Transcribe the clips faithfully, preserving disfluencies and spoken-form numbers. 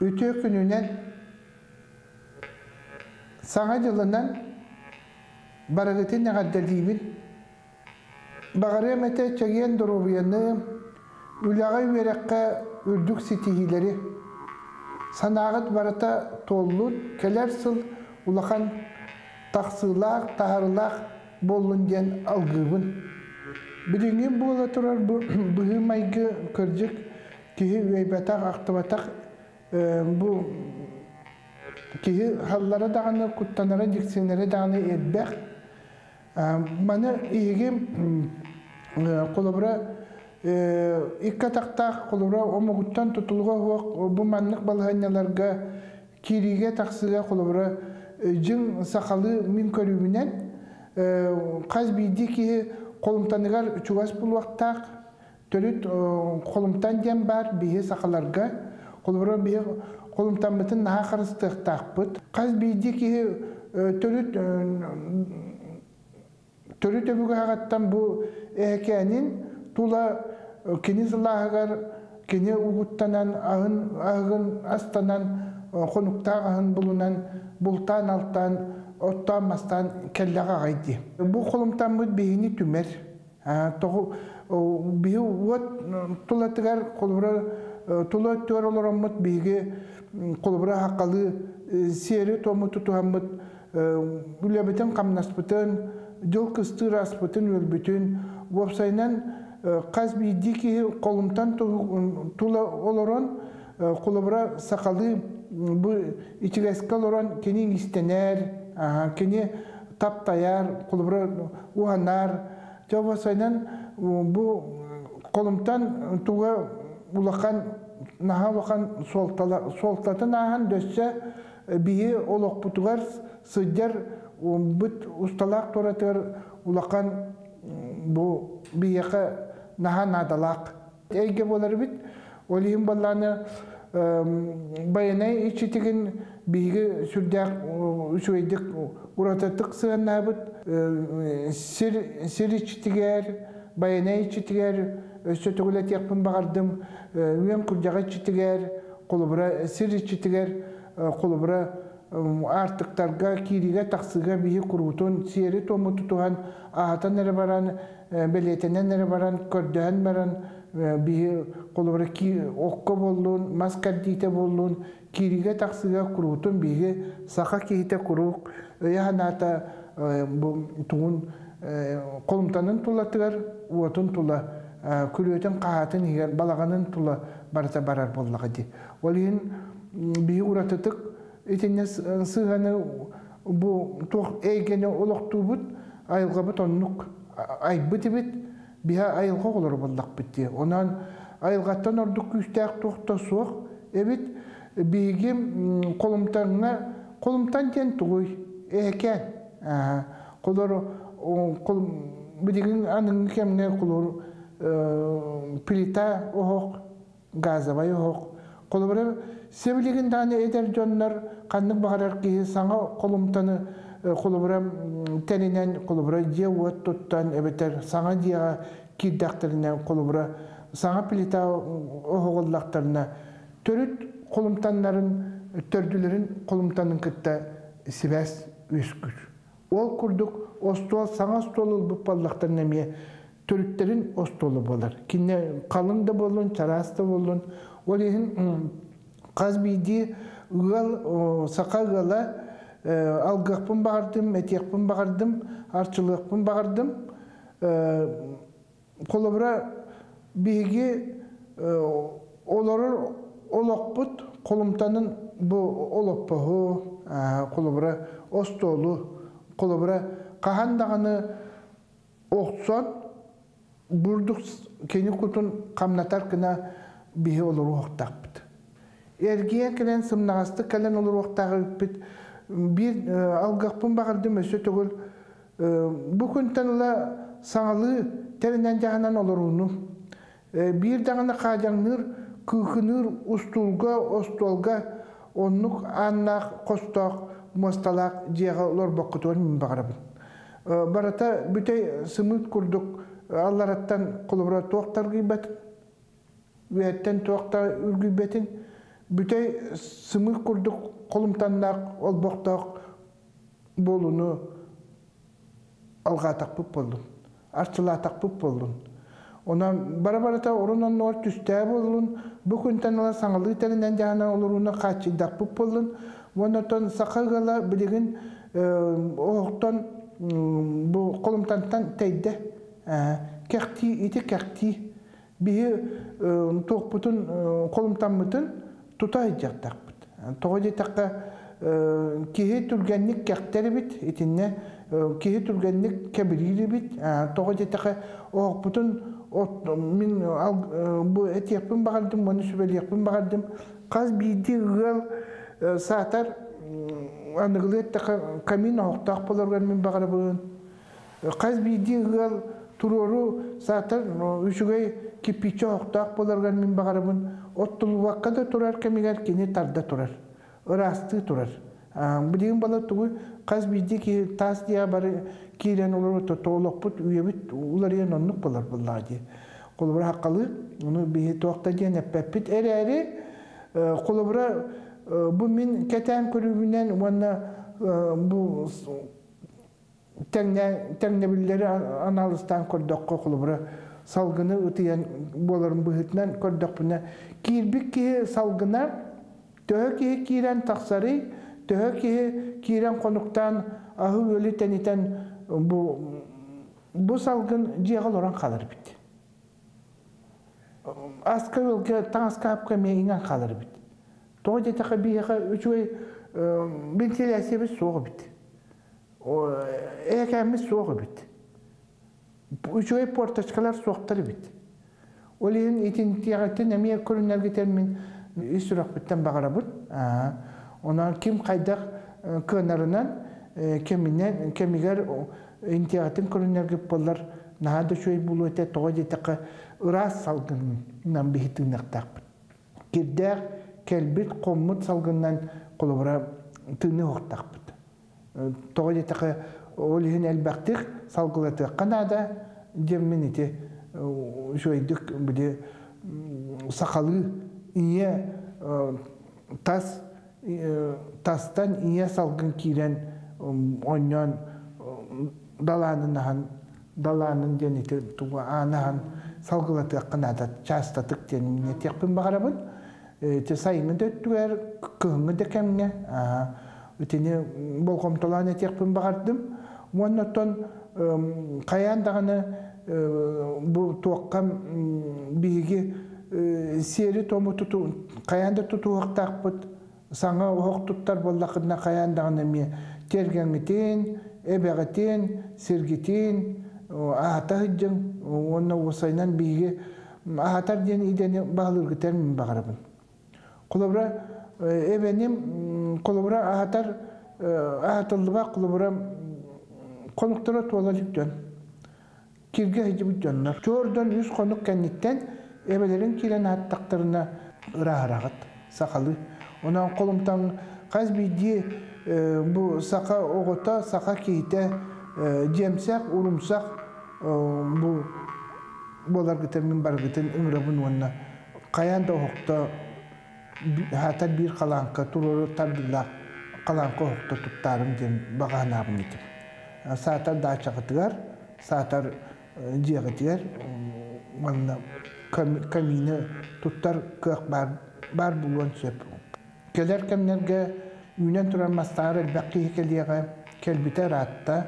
ütü gününen sağa yılından baradetin ne kadar değimin bağırmete çeyen durubiyanı ülağay verekka ürdük sitihileri sanağıt barata tollu kelersil ulakan taksılak taharlak bolun gen algıbın birinin bu olaturar bu hımaygı kırcık kihi veybetak aktıbatak bu kihi hallara dağını kuttanara diksinlere dağını etbek bana iyigim kulubra ikka taktak kulubra omoguttan tutulga bu manlık balhanyalarga kirige taksıga kulubra jın sakalı min körübünen kaz biydi kihi kolumtanıgar çuvas bulvaktak törüt kolumtan diyen bar bihe sakalarga kulubra bihe kolumtan bütün naha karıstıktak bıt kaz biydi kihi törüt Törü töbüge hagattan bu ehekenin tula kini zılahagar, kini uguttanan, ahın, ahın astanan, konukta ahın bulunan, bultan alttan, ottan mastan kellağa gaydi. Bu kolumtan bu beyni tümer. Toğu bihi uot tula tıgar kolubra, tula tör olaramut bihi kolubra hakalı seri tomu tutuhamut, ülebeten kamnaspıtın, Dol kıstır aspıtın ölbütün, vopsaynan kaz biydiki kolumtan tula oloron, kulubra sakalı bu içigeske oloron keni istener, keni taptayar, kulubra uhanar. Vopsaynan bu kolumtan tuğa ulakan naha vakan soltatın ahan dösse biyi olok putugar sıdjar Büt ustalak toratır ulakan bu biyaka naha nadalak. Ege bolar bit, olihim ballanı bayanay içitigin biyge sürdak üşüydik uratatık sığanna bit. Sir içitiger, bayanay içitiger, sötügület yakpın bağardım, üyen kurdağa içitiger, kulubra sir içitiger, kulubra artıktarga kiriga taksıga bihi kurutun siyeri tomu tutuhan ahatan nere baran beletenen nere baran kördühen baran bihi kulubra ki okka bollun maskardite bollun kiriga taksıga kurutun bihi saka kihite kuruk yahanata bu tuğun kolumtanın tulatıgar uatun tula külüyöten kahatın higer balaganın tula barata barar bollagadi olihin bihi uratıtık İtiniz sığanı bu toq eygene oloqtu bud ayılga bud onnuk ay bit bit biha ayılga olur bullaq bitti. Onan ayılgattan orduk küstaq toqta soq ebit bigim kolumtanına kolumtan ten tuğuy eken qolor qol bidigin anın kemne qolor pilita oq gazavay oq qolor Sevligin dağını eder dönler, kanlık bağırar ki sana kolumtanı kolubra terinen, kolubra diyevot tuttan, ebeter sana diyağa kiddaklarına kolubra, sana pilita oğullaklarına törüt kolumtanların, tördülerin kolumtanın kıtta sibes üskür. Ol kurduk, ostol sana stolul bu pallaklarına miye törütlerin ostolu bolar. Kinne kalın da bolun, çaras da bolun, olihin Kaz biydi ığal, saka ığala algıqpın bağırdım, eteqpın bağırdım, arçılıqpın bağırdım. Kolubra biygi olorur oloqput, kolumtanın bu oloppuhu, kolubra ostolu, kolubra kahandağını oqson, burduk keni kutun kamnatarkına bihi oluru oqtaqpıt. Ergiyen kelen sımnağastı kelen olur oqtağı öpbit. Bir algaqpın bağırdım ösü tögül. Bu gün tanıla sağlı terinen jağınan olur onu. Bir dağına kajanır, kükünür, ustulga, ostolga, onluk, annaq, kostaq, mostalaq, jeğa olur boqqutuğun min bağırabın. Barata bütey sımıt kurduk. Allarattan kulubra toqtar gıybat. Üyetten toqtar ürgübetin. Bütey sımır kurduk, kolumtanlar, olboqtaq bolunu alğa taqpıp boldun. Arçıla taqpıp boldun. Ondan bara-barata orundan nor tüstää boldun. Bu gün tanala saňaly terinden jana oluruna kaçy taqpıp boldun. Ondan saqagalar biligin oqtan bu kolumtantan teýdi. Kerti iti kerti bir toputun kolumtanmytyn tutay jaqtaqpyt. Togy taqqa kihet ulgannik kerterbit itinne kihet ulgannik kebirilibit. Togy taqqa oqputun ot min bu etepim bagaldım, monu sübeliyepim bagaldım. Qaz bidi gal saatar anıglet taqqa kamin oqtaq bolargan min bagalbun. Qaz bidi gal Turoru zaten üçüge kipiçe oktak bolargan min bagarabın. Ottulu vakka da turar, kemiler kini tarda turar. Irastı turar. Bilgin bala tuğu, kaz bizde ki tas diye bari kiren olur, toğulak put, üyebit, ulariyen onluk bolar bolar diye. Kulubra hakalı, onu bir toğakta diyen eppepit. Eri eri, kulubra bu min keten kulübünden ona bu... Teknebilleri analizden kurduk kulubra salgını öteyen boların bühütünden kurduk buna. Kirbik ki salgınar, töhü ki kiren taksarı, töhü ki kiren konuktan ahı ölü teniten bu, bu salgın ciğal oran kalır bitti. Aska ülke tanska hapkamaya inen kalır bitti. Doğuca takı bir yaka üç ay bintilesi bir soğuk bitti. Ekemiz soğuk bitti. Üçüye portaçkalar soğukları bitti. Olayın itin tiyagatın emiye kürünler getirmin üstürak bitten bağırabın. Ondan kim kaydak kınarından keminden kemiler intiyagatın kürünler gittiler. Naha da şöyle bulu ete toğa detaka ıras salgından bir hitin naqtaqbın. Girdek, kelbit, kommut salgından kulubra tığını hoqtaqbın. Toğuca takı olihin elbaqtik salgılatı kanada cemmin iti şöydik sakalı iye tas tastan iye salgın kiren onyon dalanın han dalanın deniti tuğa anahan salgılatı kanada çastatık denini teqpin bagarabın te sayını döttüer kığını dekemne Ütene bol komtalan etekpim bağardım. Ondan kayandağını bu toğakam bilgi seri tomu tutu, kayanda tutu oğuktağpıt. Sana oğuktutlar bollakına kayandağını mi tergengetin, ebegetin, sergetin, ahata hıccın. Ondan osaynan bilgi ahatar diyen ideni bağlır gider mi bağırabın. Kulabra ebenim Kulubra ahatar, ahatıllığa kulubra konuklara tuğalacık dön. Kirge hicibik dönler. Çoğurdan yüz konuk kendikten ebelerin kilen hattaklarına ırağ ırağıt, sakalı. Ondan kolumdan kaz bildiği bu saka oğuta, saka keyte, cemsak, urumsak bu bolar gıtın, minbar gıtın, ıngrabın onunla. Kayan da oğukta Hatta bir kalanka, tururu tabilah kalanka hukta tuttarım diye bağanabım dedim. Saatar daha çakıtıgar, saatar ciğetigar, onunla kamini tuttar kök bar, bar bulun söp. Keler kemlerge, yünen turan mastar elbaki hekeliyeğe, kelbite rahatta,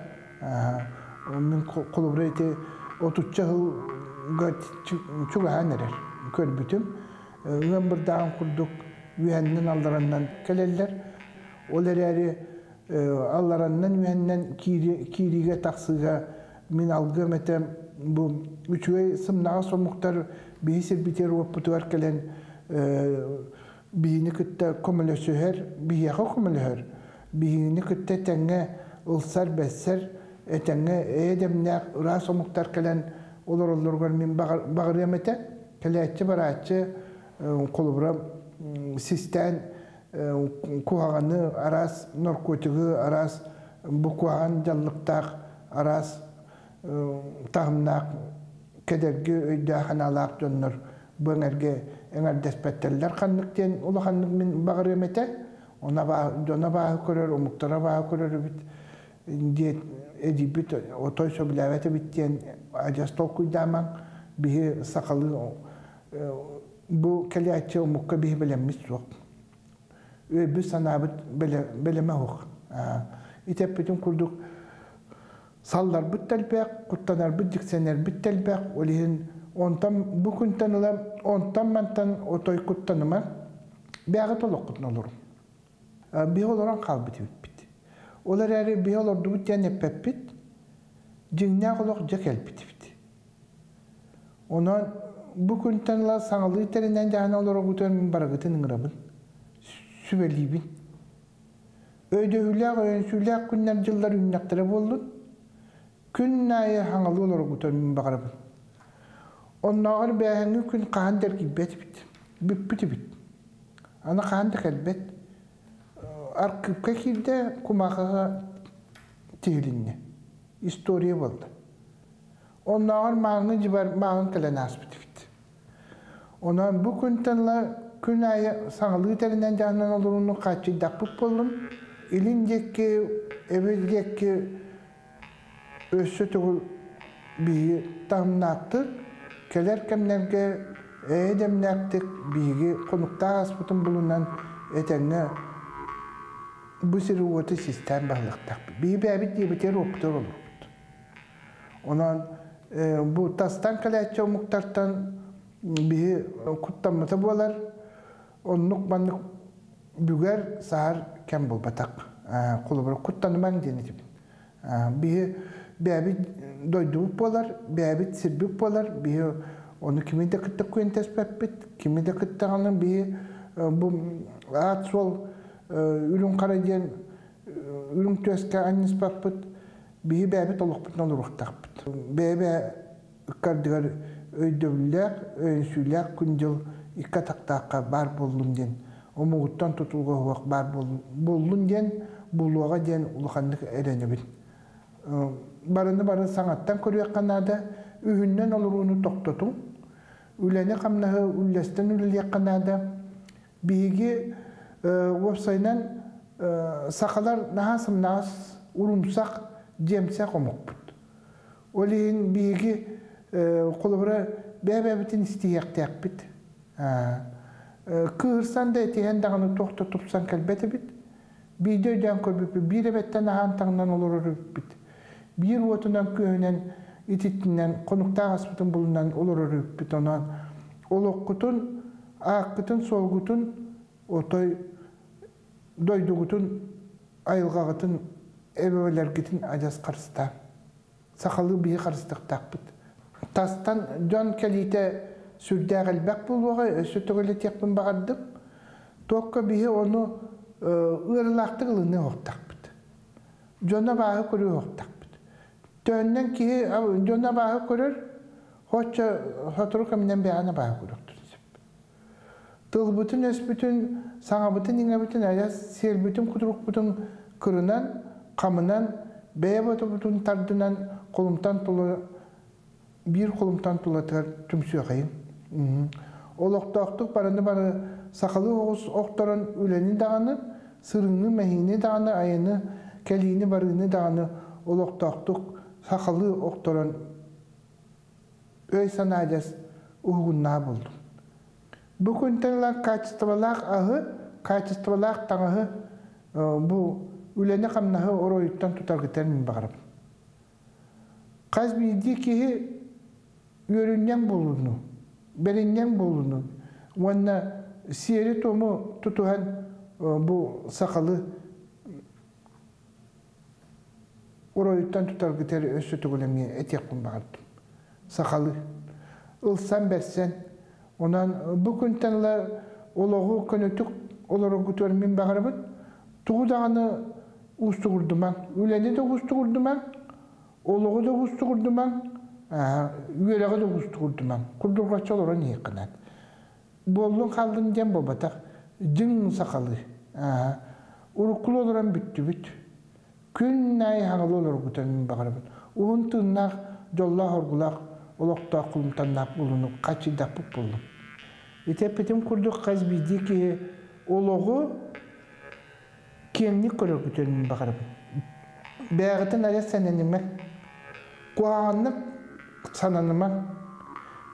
min kulubra eti otutça hıl çulahan erer, kelbütüm. Ön bir dağın kurduk, üyenden allarından kelirler. Oları allarından üyenden kiriğe taksığa min algım etem. Bu üçüye sımnağa somuktar bihisir biter oputu erkelen bihini kütte kumülü süher, bihiyakı kumülü her. Bihini kütte tenge ılsar besser, etenge edemne ıra somuktar kelen olur olurgan min bağırıyam ete. Keletçi baratçı Kulubra sistem kuhağını aras narkotiği aras bu kuhağın canlıktaq aras tahımnaq kedergi öyde hanalaq dönür. Bönerge engal despeteller kanlıkten ulu kanlık min bağırmete ona bağ ona bağ kurar umuktara bağ kurar bit diye edibit otoysa bilavete bitten ajas tokuydu daman bihi sakalı bu keliyatçı umukka bihi bilenmiş yok ve bu sanabit bile bilemehuk İteppetin kurduk sallar bittelbek kutlanar bittiksener bittelbek olihin ondan bu kuntanlar ondan mantan otoy kutlanma biagat olukut nolur. Biyoların kalbiti bitti. Olar yeri biyolar dubut yani pepit, cinna oluk cekel bitti bitti. Ona bu kuntanlar sanal iterinden cahana olarak utanın baragıtın grabın, süvelibin. Ödehüller öğünsüller günler yıllar ünlüktere boldun, günnaye hangalı olarak utanın baragıtın. Onlar beğeni gün kahandır gibi bit bit bit bit bit. Ana kahandır elbet. Arkıp kakilde kumağa tehlinne. İstoriye vardı. Onlar mağını cibar mağın kele nasip bit. Onlar bu güntenle gün ayı sağlığı terinden canan olurunun kaçı dapıp buldum. İlindeki, evindeki össütü bir tamnattı. Keler kemlerge edemlerdik bilgi konukta asbutun bulunan etenne bu sirvotu sistem bağlıkta. Bir bebek diye bir teroptor olurdu. Onun e, bu tastan kalacak muktartan bir kutlanması bular. Onun nukmanlık büger sahar kembol batak. Kulubur kutlanman denetip. Bir bebek doyduğu bular, bebek sirbi bular, bir onu kimi de kıttık kuentes pepit, kimi de kıttık hanım bir bu at sol ülün karaden ülün tüeske annes pepit, bir bebek oluk pıtın olur uhtaq pıt. Bebek kardıgar öydövlülük, öğünsülük, gündül ikka taktaka bar boldun den, o muğuttan tutulgu huak bar boldun den, buluğa den uluğanlık erenebin. Barını barı sanattan körüye kanada, ühünden olurunu toktutun. Ülene kamnağı üllesten üleye kanada. Bilgi websaynan e, sakalar nahasım nahas urumsak, cemsak omuk. Oleyin bilgi e, kulubura bebebitin istiyek tek bit. E, kıhırsan da etiyen dağını toktutupsan kelbeti bit. Bir de öden körbüpü bir ebetten ahantağından olur bit. Bir otundan köyünen, ititinden, konukta asbıtın bulunan olur rübbit olan olukutun, akıtın, solgutun, otoy, doydugutun, ayılgağıtın, ebevelergitin acaz karısta. Sakalı bir karıstık takbıt. Tastan dön kelite sürdüğe elbek buluğa, sütüğüyle tekbim bağırdım. Tokka bir onu ırlaktı ılını oktakbıt. Dönü bağı kuru oktakbıt. Dönden ki, dönüne bağı kurur, hoca hatırı kaminden beyana bağı kurur. Dıl bütün, ös bütün, sağa bütün, yine bütün, ayaz, sel bütün, kudruk bütün, kırınan, kamınan, beye bütün, tardından, kolumdan dolu, bir kolumdan dolu atar, tümsü akayım. Olukta oktuk, barını barı, sakalı oğuz, oktarın, üleni dağını, sırını, mehini dağını, ayını, kelini, barını dağını, olukta oktuk. Sakalı oktoran öy sanayacağız uygunluğa buldum. Bu küntenler kaçıştırılak ahı, kaçıştırılak tanıhı bu üleni kamnahı orayıttan tutar giderim bağırıp. Kaz bildiği ki yöründen bulunu, belinden bulunu, onunla siyeri tomu tutuhan bu sakalı orayıttan tutar giteri össütü gülemeye et yakın bağırdım. Sakalı. Ilsan bersen. Ondan bu küntenler oluğu könütük olarak götürmeyin bağırıbın. Tuğu dağını ustuğurdum ben. Üleni de ustuğurdum ben. Oluğu da ustuğurdum ben. Üyeleği de ustuğurdum ben. Kurdurgaçı olarak niye kınan? Bollun kaldın dem babatak. Cın sakalı. Uruklu olarak bitti bitti. Kün ney hangalı olur bu temin bağırıbın. Uğun tığınak, jolla horgulak, olokta kulumtanlap bulunuk, kaçı dapıp bulunuk. Ете петем курдук казби дике олого кенни көрө көтөрүн багырып. Бегитен арасынныма куанып сананыма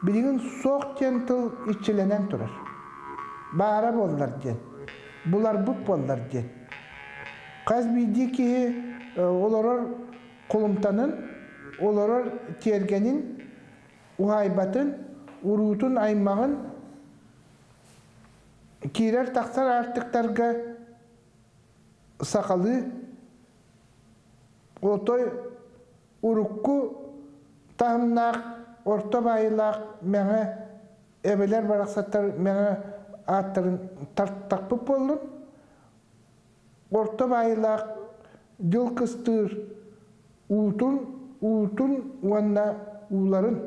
билген соқ тентил иччеленен турар. Бара болдар ден. Булар буп болдар ден. Казби дике олорор колумтанын, олорор тергенин, уайбатын, урутун аймагын Kirer taksar artıklarga sakalı, otoy, urukku, tahımnak, orta bayılak, mene ebeler baraksatlar, mene atların takpıp olun. Orta bayılak, dil kıstır, uğutun, uğutun, uğanla uğuların,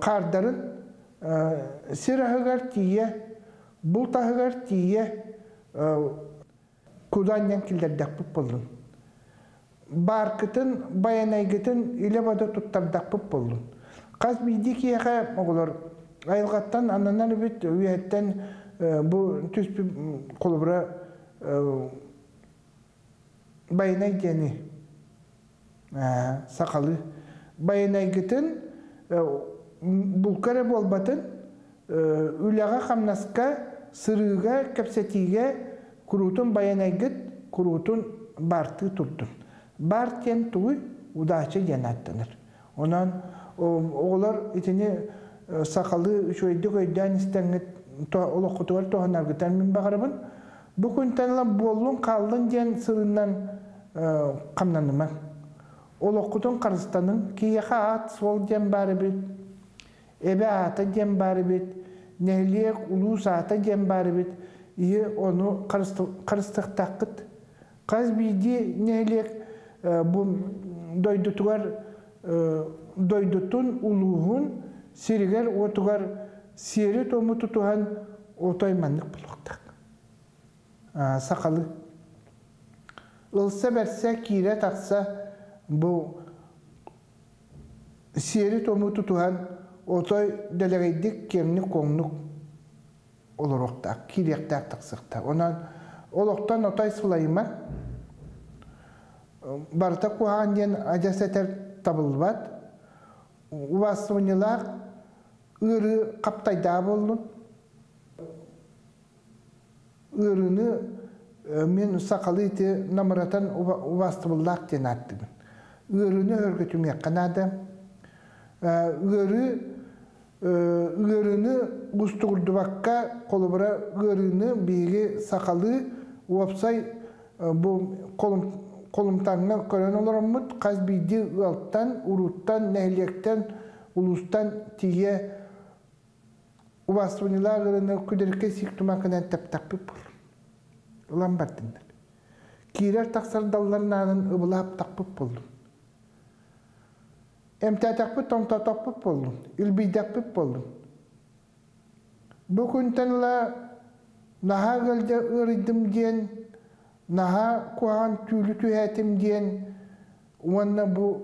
kardarın, sirahıgar diye, Bu tahıgar diye kudanyan kilderdak pıpılın. Barkıtın, bayanayıgıtın ilebada tuttardak pıpılın. Kaz bildeki yaka oğulur. Ayılgattan ananar bit üyetten bu tüs bir kulubra bayanay geni sakalı. Bayanayıgıtın bulkara bolbatın ülağa kamnaska Sırığa, kapsetiğe, kurutun bayana git, kurutun bartı tutun. Bartyen tuğu, udaçı yanatlanır. Ondan oğlar itini sakalı, şöyde koydan istenir, ola kutuları toğanar giden min bağırıbın. Bugün tanılan bolun, kaldın diyen sırından kamlanıma. Ola kutun karıstanın, ki yaka at, sol diyen bari bit, ebe ata diyen bari bit, Nehliyek ulu saata gen bari bit, iyi onu karıstık takıt. Kaz bildi nehliyek bu doydutugar, doydutun uluğun, sirigar otugar, siri tomu tutuhan otoymanlık buluktak. Sakalı. Ilsa berse, kire taksa bu siri tomu tutuhan Otoy delegeydik kemni konuk olurukta, kirektak taksıkta. Ondan oluktan otay sulayma, barta kuhan diyen ajaseter tabılbat, uvasunilar ırı kaptayda bulun. Irını men sakalı iti namıratan uvasunilar den attım. Irını örgütüme kanadım. Irı Gırını Gusturduvakka kolubra gırını bilgi sakalı uapsay bu kolum kolumtanlar kören olarımız kazbidi alttan uruttan nehliyekten ulustan diye uvasunlar gırını küderke siktumakından tep tapı bul. Ulan batınlar. Kirer taksar dallarının ıbılap tapı buldum. Emtatakpı tomtatapı buldum, ilbidakpı buldum. Bugün tanıla naha gölde ırdım diyen, naha kuhan tüylü tühetim diyen, onunla bu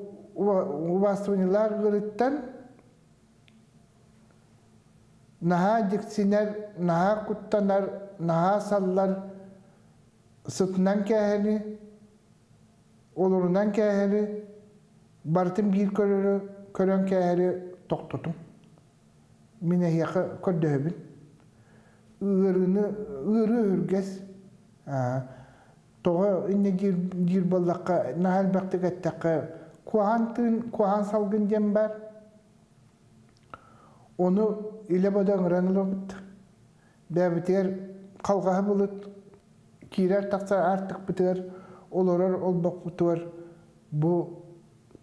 vasıfınlar ırıttan, naha diksiner, naha kutlanar, naha sallar, sıtından keheri, olurundan keheri, Bartın bir körü, körün keheri toktutum. Mine yaka kördöbün. Iğırını, ığırı örgez. Toğa inne gir ballakka, nahal baktık ettakka. Kuhantın, kuhan salgın dem var. Onu ile bodan ranılımıttı. Bebiter kalgağı bulut. Kirer taksa artık biter. Olorar olbak biter. Bu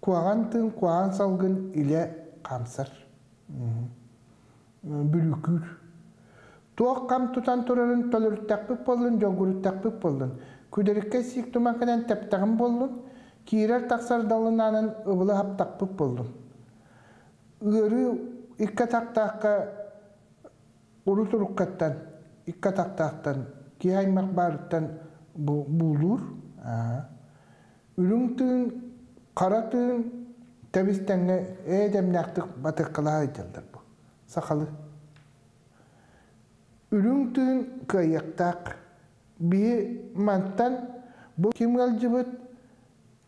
Kuağantın, kuağan salgın ile kamsar. Bülükür. Tuğ kam tutan turarın, tolur takpip olun, joguru takpip olun. Küderikke sik tumakinen teptağın olun. Kirer taksar dalınanın ıvılı hap takpip olun. Iğırı ikka taktağıqa urut urukkattan, ikka taktağıqtan, kihaymak barıttan bulur. Ürüntüğün Karatın tebisten edemnaktık batıklığa edildir bu. Sakalı. Ürüntün kayaktak bir mantan bu kimgal cebet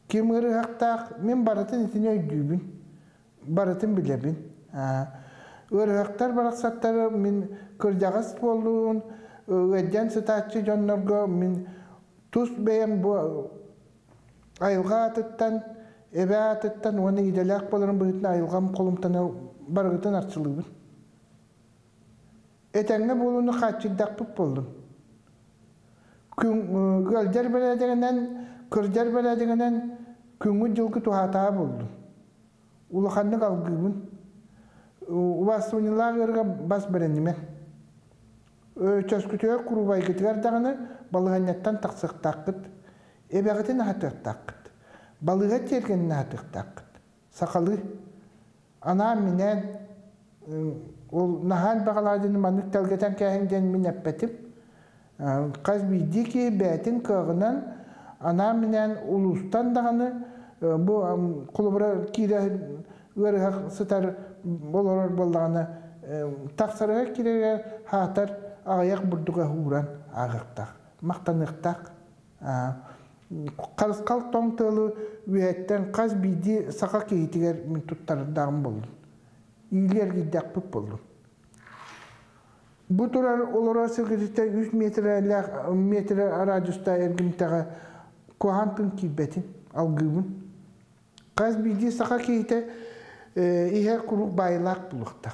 kimleri haktak men baratın itine dübün baratın bilebin örhaktar baraksatları min kırjagas bolun öğeden sıtaçı jonnorgo min tuz beyem bu ayılgatıttan ebatıttan onu idelak bolların büyütüne ayılgam kolumtana barıgıtın artçılığın etenne bolunu kaççıdakpıp boldun. Gölger belediğinden, kırger belediğinden küngün yılgı tuhatağı boldun. Uluhanlık algıgın. Uvasınlar ırga bas berenime. Çözkütüye kuru baygıtıgar dağını balığanyattan taksık takıt. Ebeğitini hatık takıt. Balığa çergenini hatık takıt. Sakalı. Ana minen o nahal bağladığını manlık dalgeten kâhenden mineppetim. Kaz bildi ki beytin kağınan anaminen ulustan dağını bu kulubra kire ırhak sıtar bolor bollağını taksarığa kireler hatar ağayak burduğa huran ağıqtaq, maqtanıqtaq. Karıskal tom tığlı üyetten kaz bildi saqa keyitiger min tuttarı dağın boldun. İyiler giddek püp boldun. Bu turar olara sığırıda yüz metre aracusta ergimtağı kohantın kibbetin, algıbın. Kaz bildi saqa keyite ihe kuru bayılak buluqtaq.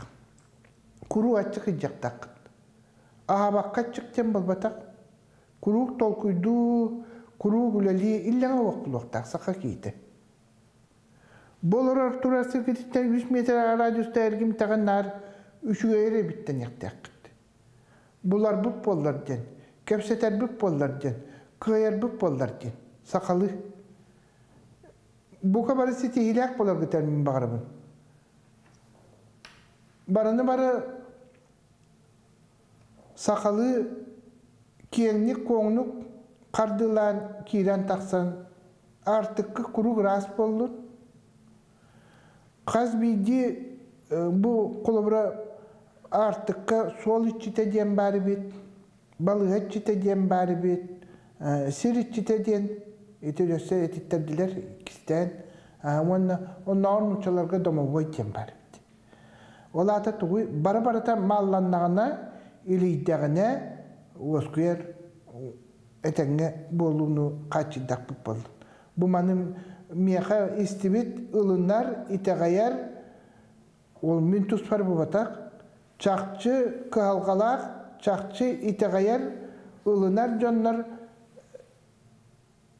Kuru açıq ıcaqtaq. Aha bakka çıkken balbataq. Kuru tolkuydu, kuru güleli illana oqtuluqtaq saqa keyite. Bolarar turar sığırıda yüz metre aracusta ergimtağı nar üçüge ere bitten yaqtaq. Bular büp bollar den, köpseter büp bollar den, kıyar büp bollar den, sakalı. Bu kabarı siti hilak bollar gıtar min bağırımın. Barını barı sakalı kiyenlik koğunluk kardılan kiren taksan artıkı kuru gras bollur. Kaz bildi bu kulubra artıkka sol içite diyen bari bit, balığa içite diyen bari bit, sir içite diyen, etiyolojisel etitlerdiler ikisinden, onlar uçalarga domovoy diyen bari bit. Ola da tuğuy, bara bara da mallanlağına, iliydiğine, oskuyar etenge bolunu kaçıdak bu bolun. Bu manım miyaha istibit, ılınlar, iteğayar, ol mintus var bu batak, çakçı kıhalgalar, çakçı iteğayar, ılınar canlar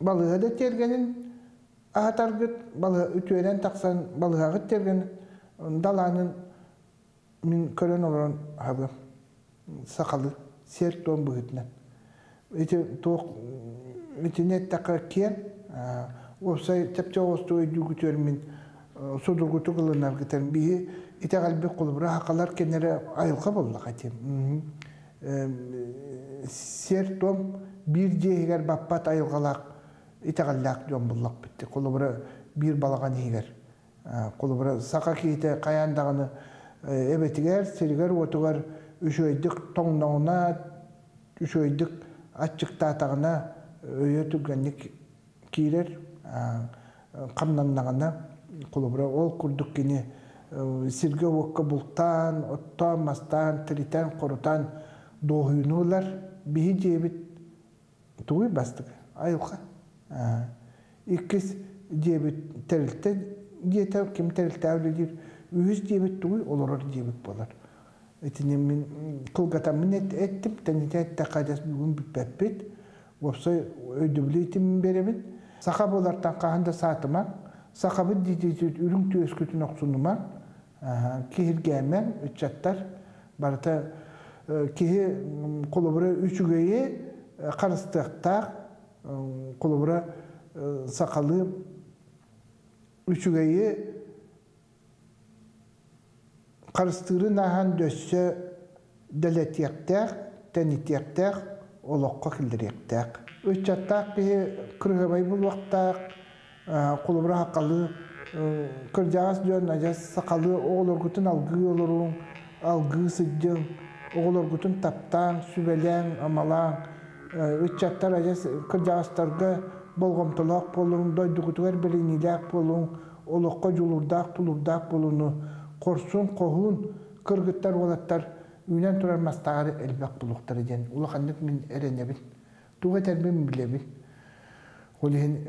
balığa da tergenin, ahatar gıt, balığa ütüyeden taksan balığa gıt tergenin, dalanın min kölen olan habı, sakalı, sert don bıgıtlen. Eti toğuk, eti net takırken, ofsay tepçe oğuzduğu edügütör min, sudurgutu kılınlar gıtern bihi, İte kalbi kulubra hakalar kenara ayılka bollak etim. Ser tom bir cehiger bappat ayılkalak ite kallak diyon bollak bitti. Kulubra bir balagan higer. Kulubra sakaki ite kayandağını ebetiger, seriger, otugar üşöydik tonluğuna, üşöydik açık tahtağına öğütügenlik kiyiler. Kamlanlağına kulubra ol kurduk gini Sirge vokka bultan, otta, mastan, tiritan, korutan doğuyunular bihi cebit tuğuy bastık, ayılka. İkiz cebit terilte, yeter kim terilte avlidir, ühüz cebit tuğuy olur cebit bolar. Etinin kılgatamın et, ettim, tenite et takadas bugün bitbet, vopsa ödüblü etimin beremin. Sakab olardan kahanda saatıma, sakabı dididid ürün tüyeskütün oksunuma, kehir gelmem, üç çatlar. Barata kehir kulubura üçü göğe karıstıkta kulubura sakalı üçü göğe karıstığırı nahan döşse delet yaktak, tenit yaktak, olokka kildir yaktak. Üç çattak kehir kırgabay bulvaktak, kulubura hakalı kırcağız diyor, sakalı oğulur, algı olurum, algı sıcağım, oğulurgutun taptan, sübelen, amalan, ütçattar ajas kırcağıstarga bolğamtılak bolun, doydugutuver bilinilak bolun, olukka julurdak, bulurdak bolunu, korsun, kohun, kırgıttar, olattar, ünen turarmastağarı elbek buluktar eden. Ulaqanlık min erenebin, tuğ eterbin bilebin. Olihin,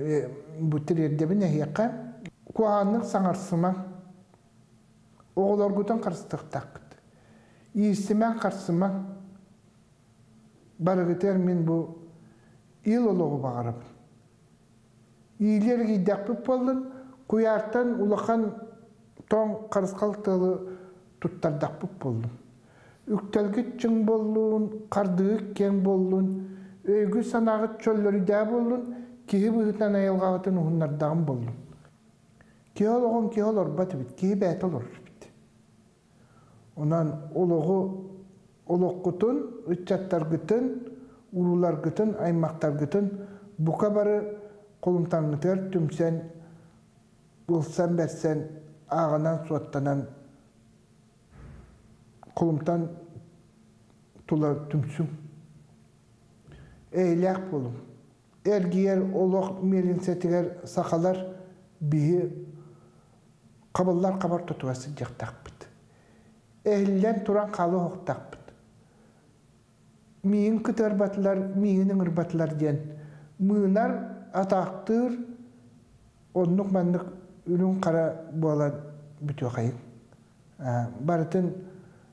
bu tirerdebin ehiyaka, kuağanlık sanarsıman, oğulurgutun karıstıktak. İyisimen karşısıman barıgıter min bu il oluğu bağırıp. İyiler giydekbip olun, kuyartan ulağan ton karıskal tığlı tuttardakbip olun. Üktelgit çın bolluğun, kardıgık ken bolluğun, öygü sanağıt çöllörü de bolluğun, kehi bıhıtan ayılgağıtın uğunlardağın bolluğun. Kehi oluğun kehi olur batı bit, kehi bait olur. Onan oluğu, oluğu gıtın, ıçatlar gıtın, urular gıtın, aymaklar gıtın, bu kabarı kolumtan gıtır, tümsen, bulsan bersen, ağınan, suattanan, kolumtan tular tümsün. Eylak bolum. Ergiyer, oluğ, melinsetiger, sakalar, bihi, kabıllar kabar tutuvası cektak. Ehlilen turan kalı hoqtaq bit. Miyin kıtır batılar, miyinin ırbatılar diyen. Mınar ataqtır, onluk manlık ürün kara boğalan bütü qayın. Barıtın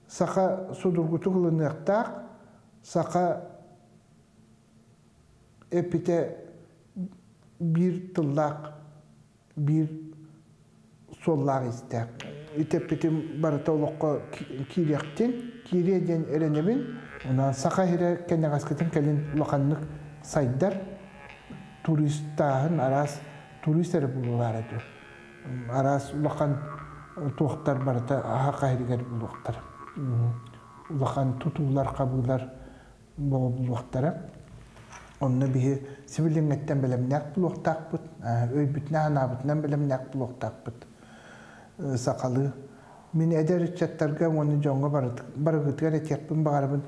saqa sudurgutu kılınıqtaq, saqa epite bir tıllaq, bir sollaq istaq. İtepetim barata olukka kireyekten, kireyden erenebin, ona sakahire kendi gasketen kelin ulakanlık saydar, turistahın aras, turistleri bulurlar ediyor. Aras ulakan tuğuklar barata aha kahiriger buluklar. Ulakan tutular, kabullar buluklara. Onunla bir sivilingetten belemnek buluktak bud, öybütne hanabütnen belemnek buluktak bud. Sakalı. Min eder çatlarga onu jonga barık barıktıgar etepin barabın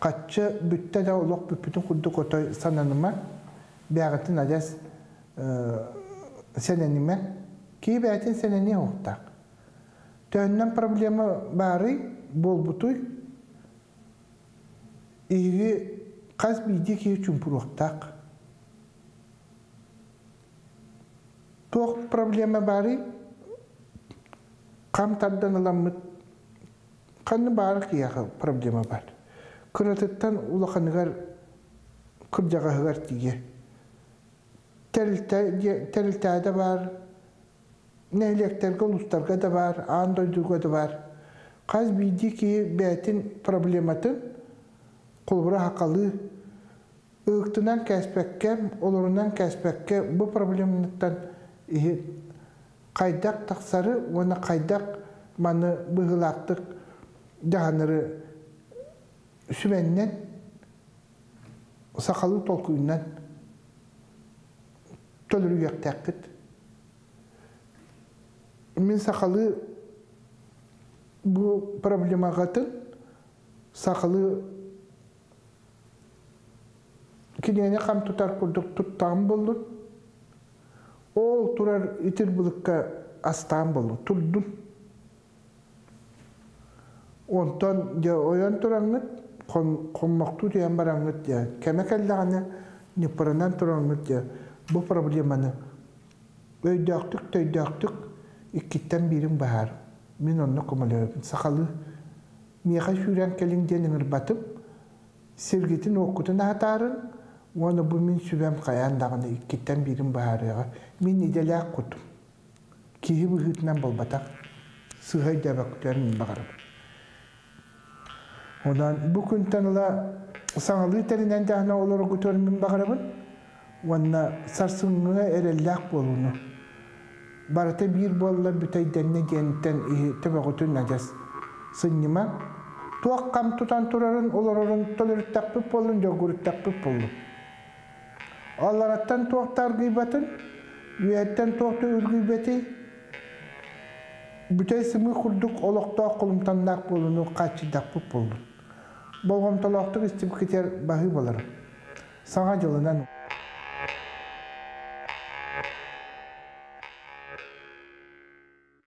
kaççı bütte de oluq büpütün kurduk otoy sananıma biagıtın ajas senenime ki beatin seneni oqtaq. Tönnən problemi bari bol butuy. İyi qaz bidi ki üçün puruqtaq. Toq problemi bari kamtardan alanmıt, kanı bağırık yağı problemi var. Kıratıttan ulağınıgar, kırcağıgar diye. Teriltaya da var, nehlekterge, uluslarga da var, andoyduga da var. Kaz bildi ki, beytin problematın, kulbura hakalı, ıhtınan kesbekke, olurundan kesbekke, bu problemattan kaydak taksarı, ona kaydak manı bıhılaktık canları sübenden, sakalı tolkuyundan tölürü yaktakit. Min sakalı bu problema katın, sakalı kineyine kam tutar kurduk tuttan buldun. Oğul turar itir bılıkka astan bulu, turdun. Ondan ya oyan turanlık, konmaktu diyen baranlık ya, kemek elleğine niparanan turanlık ya, bu problemini öydaktık, töydaktık, ikitten birin bahar. Min onunla kumalıyordum. Sakalı, miyaka şüren kelin denir batıp, sirgitin okutuna hatarın, onu bu min sübem kayandağını ikitten birin baharıya. Min idelak kutum. Kihi bıhıtından bol batak. Sıhhay debakütler min bağırım. Ondan bu gün tanıla sanılı terinden dağına olarak götür min bağırımın. Onunla sarsınlığa erellak bolunu. Barata bir bolla büteydenine genitten tebakütün nacaz. Sınıma. Tuakkam tutan turarın olarak tolörü takpip olun, jogurü takpip olun. Allah'tan tuaktar gıybatın, üyetten tuakta ürgüybeti, bütey sımı kurduk, olukta kulumtandak bulunu, kaçıdak bu bulun. болгомтолоктук истип кетер багы болор. Сага жылынан